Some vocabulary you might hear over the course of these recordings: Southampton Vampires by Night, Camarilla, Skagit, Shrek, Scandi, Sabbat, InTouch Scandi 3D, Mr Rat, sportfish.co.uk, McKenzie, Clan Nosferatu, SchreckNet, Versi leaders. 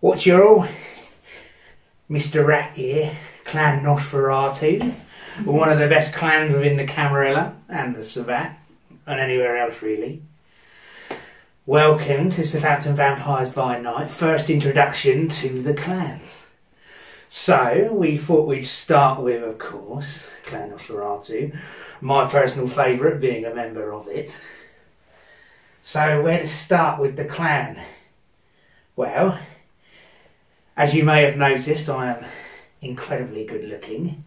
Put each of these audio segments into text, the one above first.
What's your all? Mr Rat here, Clan Nosferatu, one of the best clans within the Camarilla and the Sabbat, and anywhere else really. Welcome to Southampton Vampires by Night, first introduction to the clans. So, we thought we'd start with, of course, Clan Nosferatu, my personal favourite, being a member of it. So, where to start with the clan? Well, as you may have noticed, I am incredibly good looking,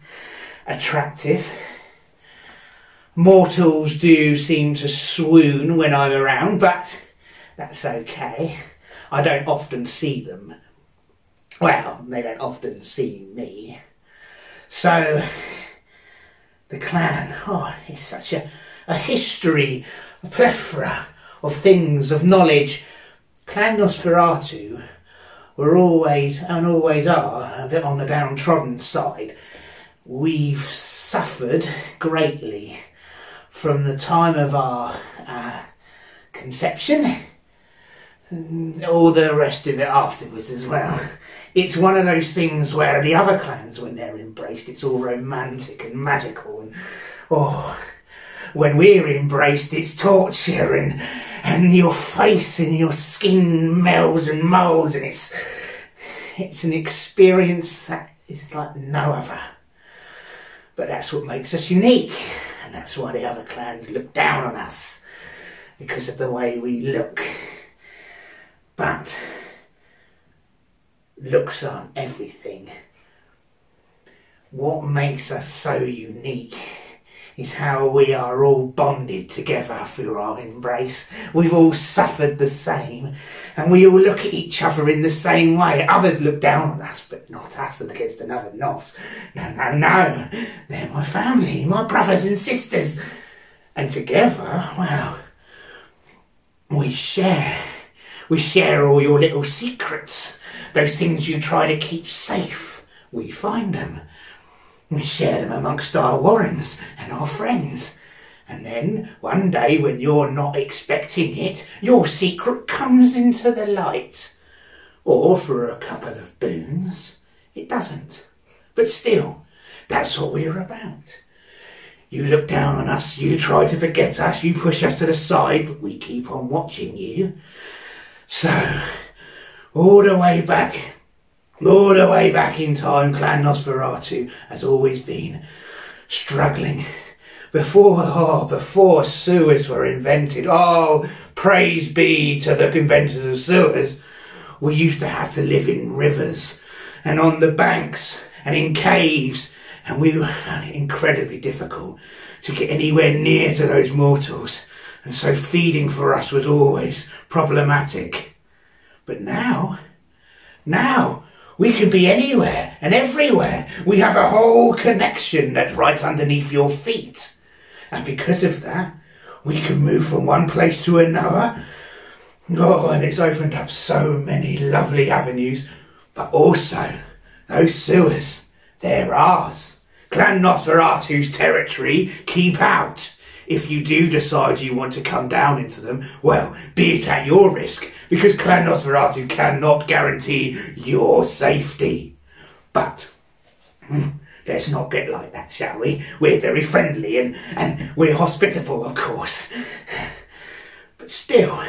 attractive. Mortals do seem to swoon when I'm around, but that's okay. I don't often see them. Well, they don't often see me. So, the clan, oh, it's such a history, a plethora of things, of knowledge. Clan Nosferatu were always, and always are, a bit on the downtrodden side. We've suffered greatly from the time of our conception, and all the rest of it afterwards as well. It's one of those things where the other clans, when they're embraced, it's all romantic and magical, and oh, when we're embraced, it's torture, and your face and your skin melds and moulds, and it's an experience that is like no other. But that's what makes us unique, and that's why the other clans look down on us, because of the way we look. But looks aren't everything. What makes us so unique is how we are all bonded together through our embrace. We've all suffered the same, and we all look at each other in the same way. Others look down on us, but not us against another Nos. No, no, no. They're my family, my brothers and sisters. And together, well, we share all your little secrets. Those things you try to keep safe, we find them. We share them amongst our warrens and our friends. And then, one day when you're not expecting it, your secret comes into the light. Or for a couple of boons, it doesn't. But still, that's what we're about. You look down on us, you try to forget us, you push us to the side, but we keep on watching you. So, all the way back in time, Clan Nosferatu has always been struggling. Before sewers were invented, oh, praise be to the inventors of sewers, we used to have to live in rivers and on the banks and in caves, and we found it incredibly difficult to get anywhere near to those mortals, and so feeding for us was always problematic. But now, we could be anywhere and everywhere. We have a whole connection that's right underneath your feet. And because of that, we can move from one place to another. Oh, and it's opened up so many lovely avenues. But also, those sewers, they're ours. Clan Nosferatu's territory, keep out. If you do decide you want to come down into them, well, be it at your risk, because Clan Nosferatu cannot guarantee your safety. But let's not get like that, shall we? We're very friendly and we're hospitable, of course. But still,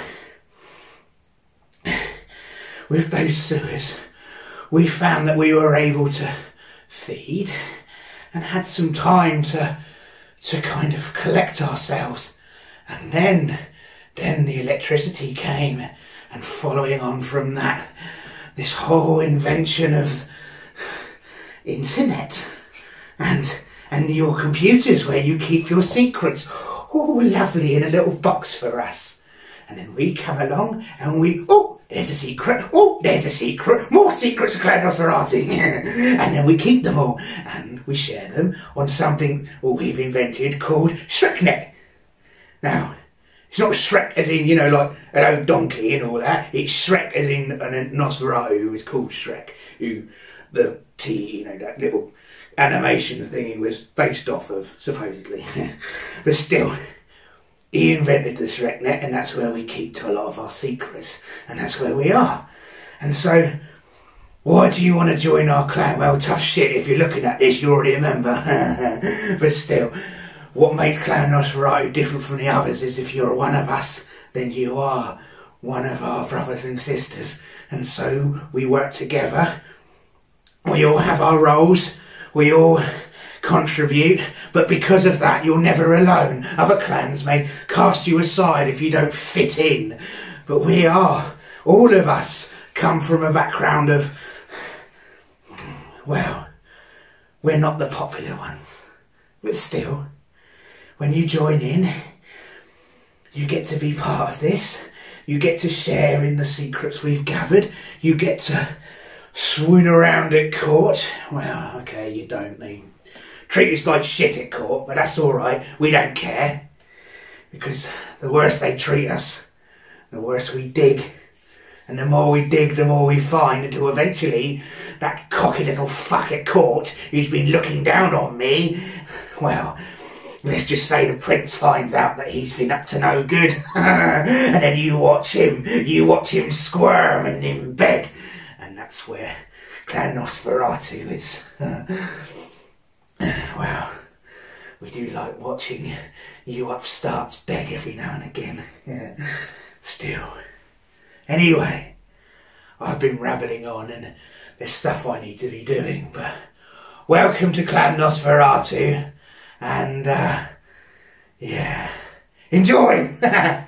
with those sewers, we found that we were able to feed and had some time to kind of collect ourselves. And then the electricity came. And following on from that, this whole invention of internet and your computers where you keep your secrets, all lovely in a little box for us. And then we come along and we, oh, there's a secret, oh, there's a secret, more secrets of Clan Nosferatu. And then we keep them all and we share them on something we've invented called SchreckNet. Now, it's not Shrek as in, you know, like an old donkey and all that. It's Shrek as in an Nosferatu who is called Shrek, who the T, you know, that little animation thingy was based off of, supposedly. But still, he invented the SchreckNet, and that's where we keep to a lot of our secrets, and that's where we are. And so, why do you want to join our clan? Well, tough shit, if you're looking at this, you're already a member. But still, what makes Clan Nosferatu different from the others is if you're one of us, then you are one of our brothers and sisters. And so we work together, we all have our roles, we all contribute, but because of that you're never alone. Other clans may cast you aside if you don't fit in, but we are, all of us, come from a background of, well, we're not the popular ones, but still, when you join in, you get to be part of this, you get to share in the secrets we've gathered, you get to swoon around at court. Well, okay, you don't mean. Treat us like shit at court, but that's alright, we don't care. Because the worse they treat us, the worse we dig. And the more we dig, the more we find, until eventually that cocky little fuck at court who's been looking down on me, well, let's just say the prince finds out that he's been up to no good. And then you watch him squirm and in bed. And that's where Clan Nosferatu is. Well, we do like watching you upstarts beg every now and again. Yeah. Still. Anyway, I've been rambling on and there's stuff I need to be doing, but welcome to Clan Nosferatu. And, yeah, enjoy!